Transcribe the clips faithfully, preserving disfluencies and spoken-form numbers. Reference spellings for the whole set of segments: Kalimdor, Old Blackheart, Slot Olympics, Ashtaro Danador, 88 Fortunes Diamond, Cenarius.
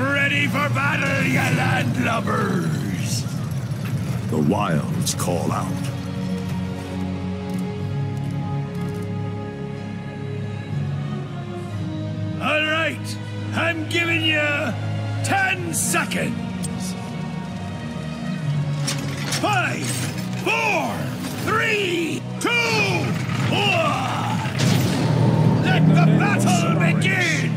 Ready for battle, ye landlubbers! The wilds call out. All right, I'm giving you ten seconds. Five, four, three, two, one. Let the battle begin.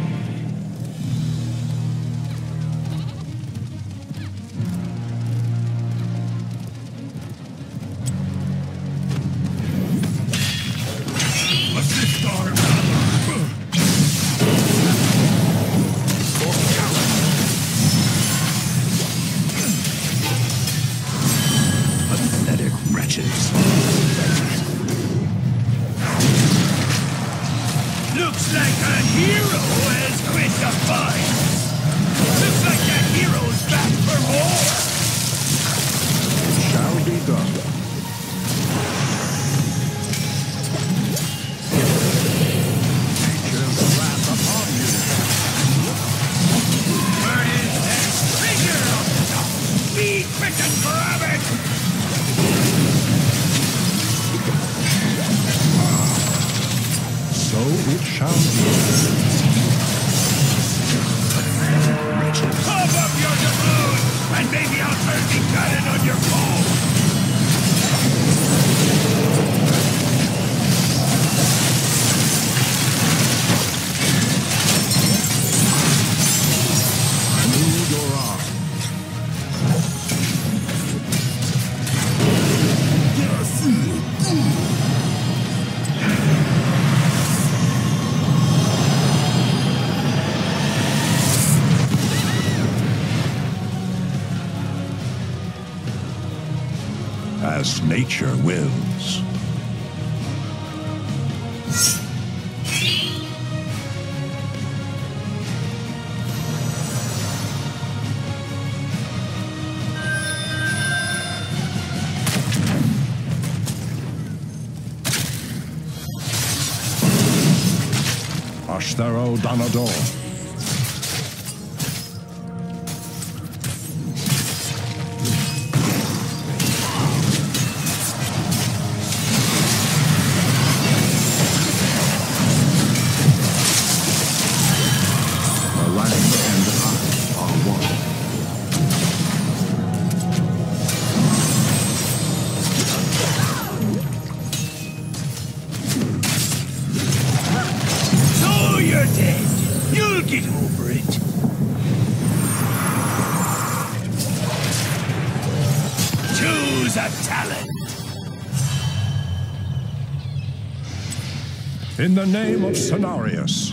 As nature wills. Ashtaro Danador. In the name of Cenarius.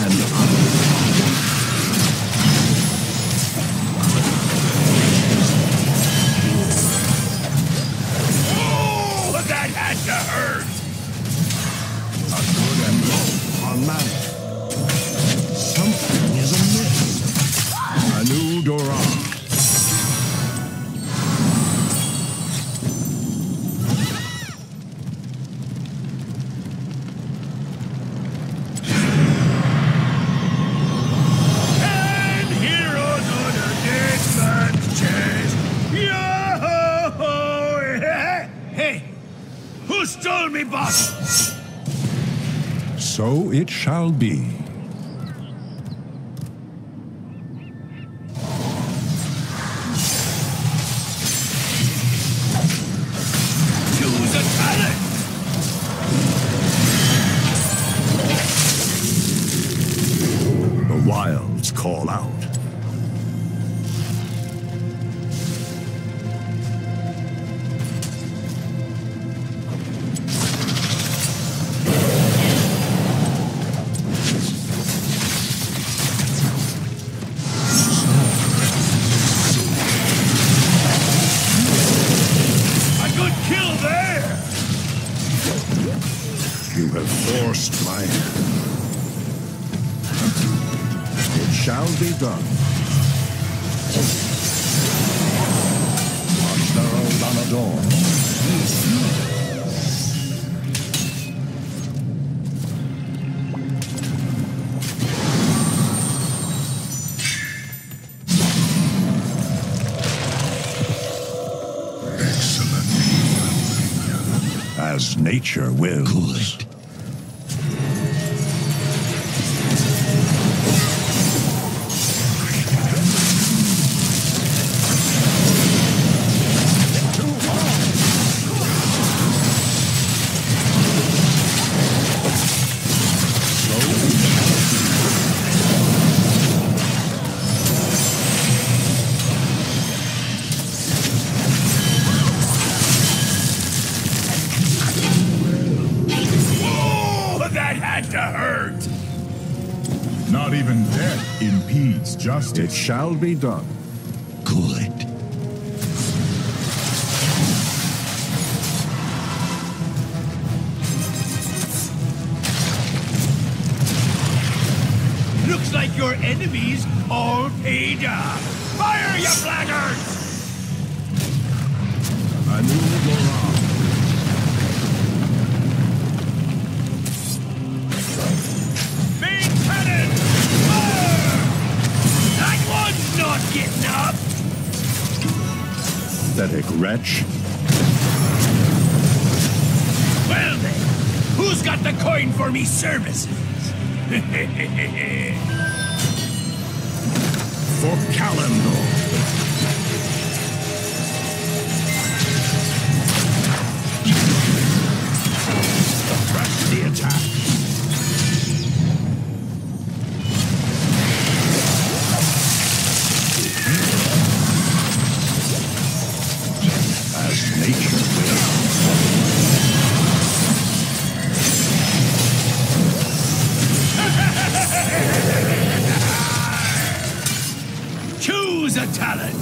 And stole me, boss! So it shall be. Call out. I could kill there. You have forced my hand. Shall be done. Ashtaro Danador. Excellent. As nature wills. Good. Not even death impedes justice. It shall be done. Good. Looks like your enemies all paid up. Fire, you blackguards! I knew it would go wrong. Getting up! Pathetic wretch. Well then, who's got the coin for me services? For Kalimdor. Choose a talent.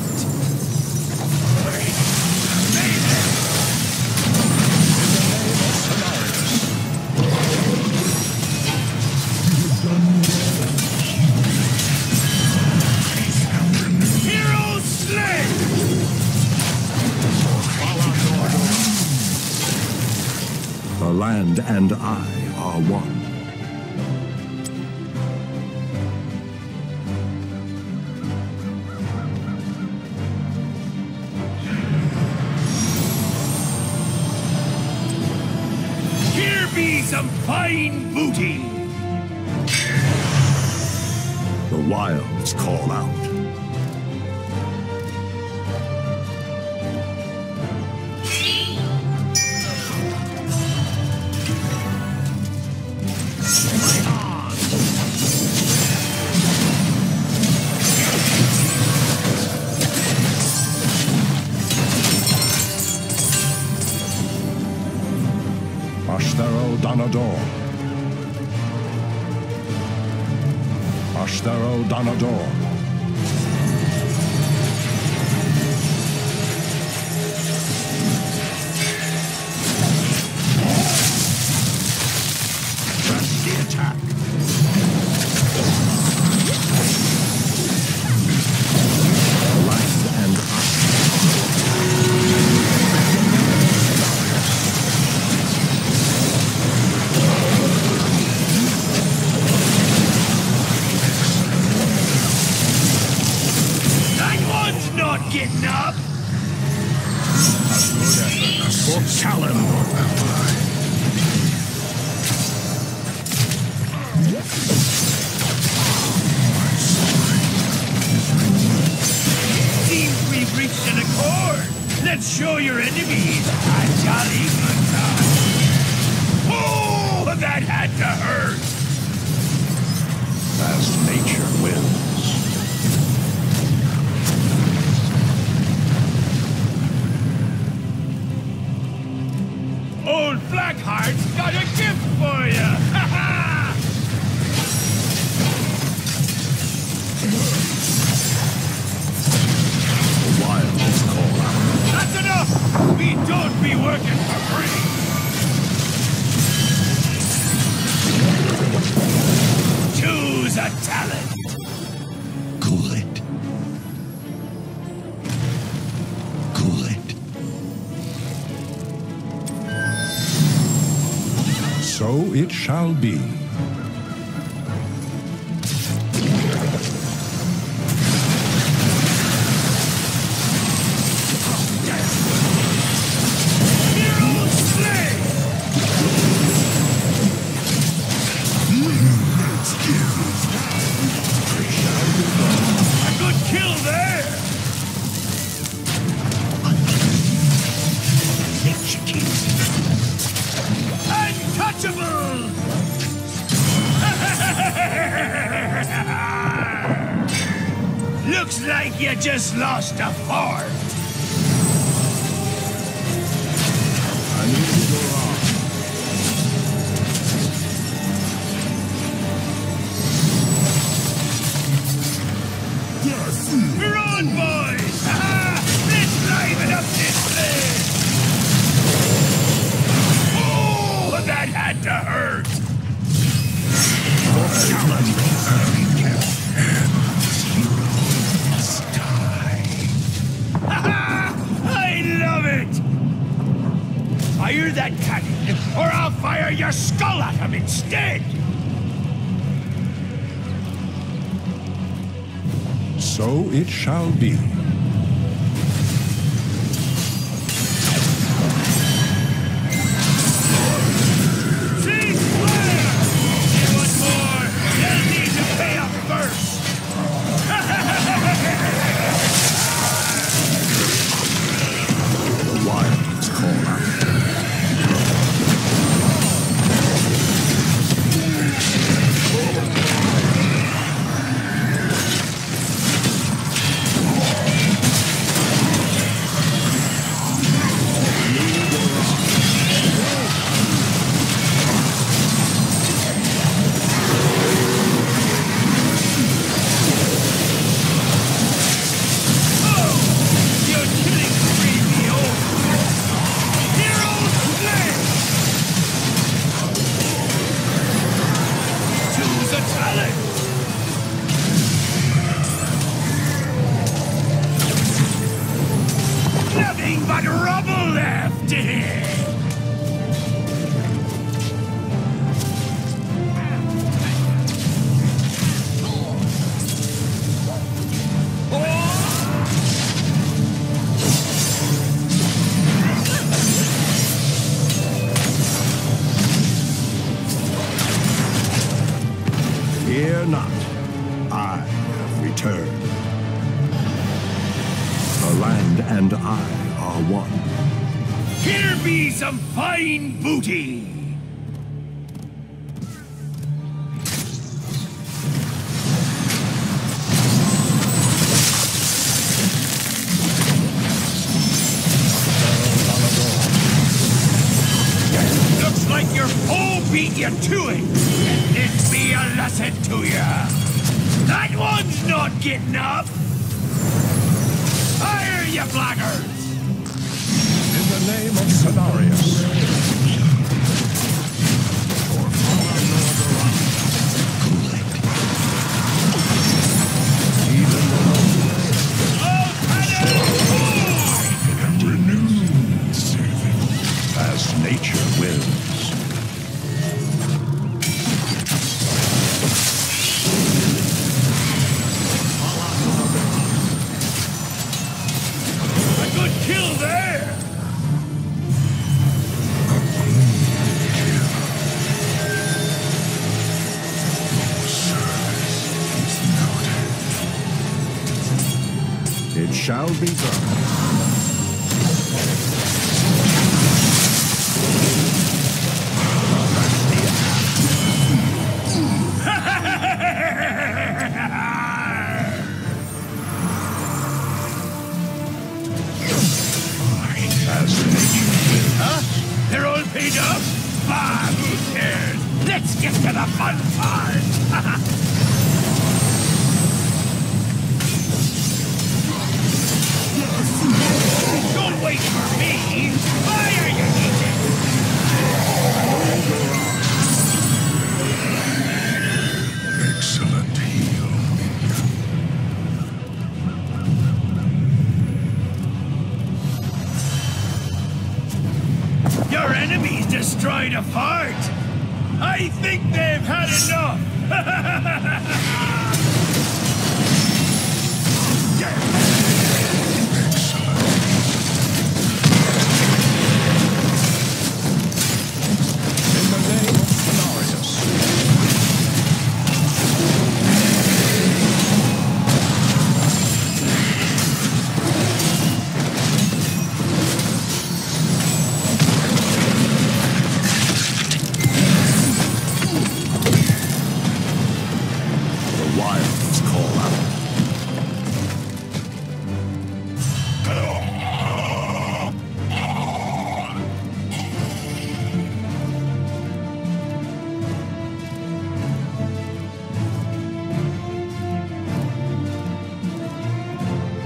Hero slain. The land and I are one. Some fine booty. The wilds call out. Ashtaro Danador. Ashtaro Danador. Press the attack. for Kalimdor. Seems we've reached an accord. Let's show your enemies a jolly good time. Oh, that had to hurt. As nature will. Old Blackheart's got a gift for you! Ha ha! The wilds call out. That's enough! We don't be working for free! Choose a talent! Cool it. Cool it. So it shall be. Looks like you just lost a fort. I need to go on. Yes. We're on, boys! Ha-ha! Let's liven up this place! Oh, that had to hurt! Challenge. Fire that cannon, or I'll fire your skull at him instead! So it shall be. Fear not, I have returned. The land and I are one. Here be some fine booty! Looks like your foe beat you to it! It be a lesson to ya! That one's not getting up! Fire, you blackguards! In the name of Cenarius. Or far northern. Even the renewed soothing. As nature wills. Kill there! shall be done.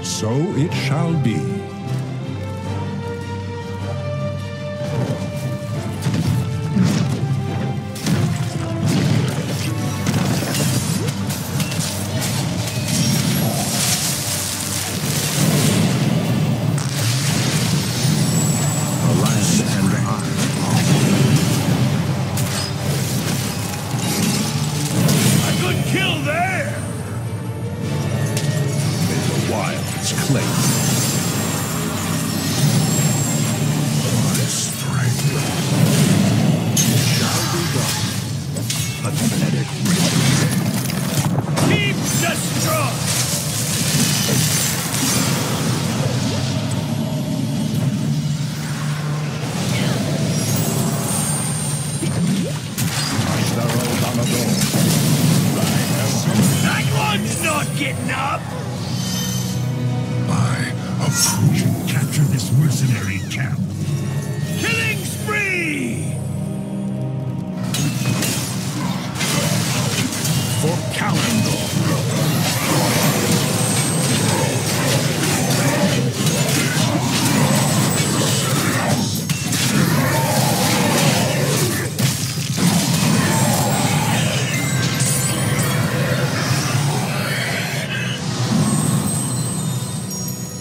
So it shall be.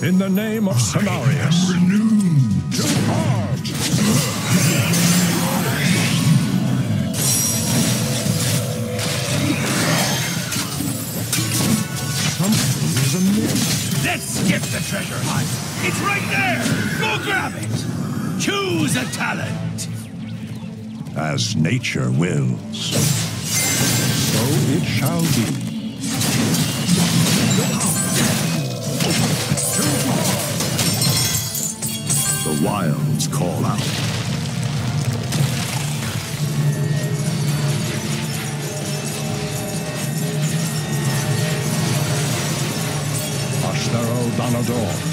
In the name of Cenarius, renewed to arms! Something is amiss. Let's skip the treasure hunt! It's right there! Go grab it! Choose a talent! As nature wills, so it shall be. The wilds call out. Ashtaro Danador.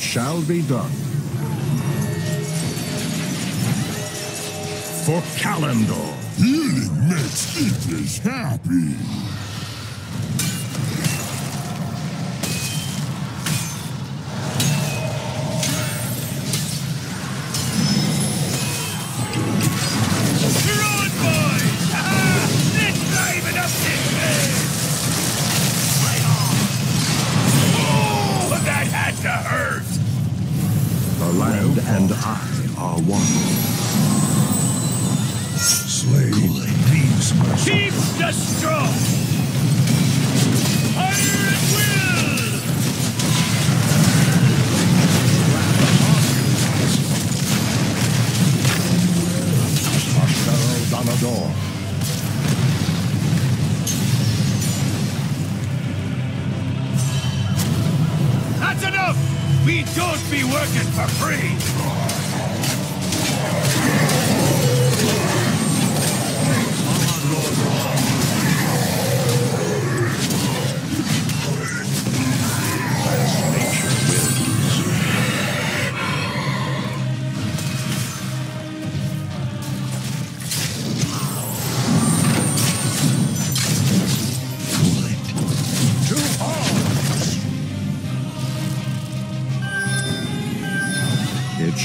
Shall be done. For Kalimdor, healing makes eaters happy. You're on, boys! Ah, let's drive it up. and I are one. Slay these myself. Keep the strong! Fire at will! Ashtaro Danador. We don't be working for free!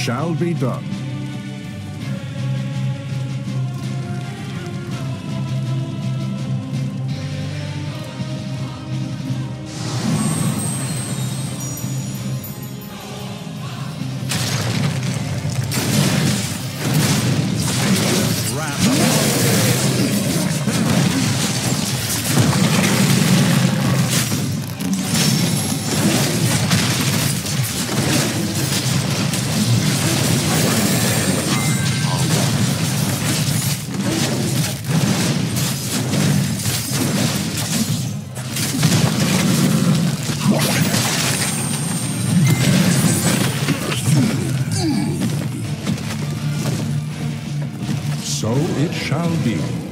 Shall be done. Shall be.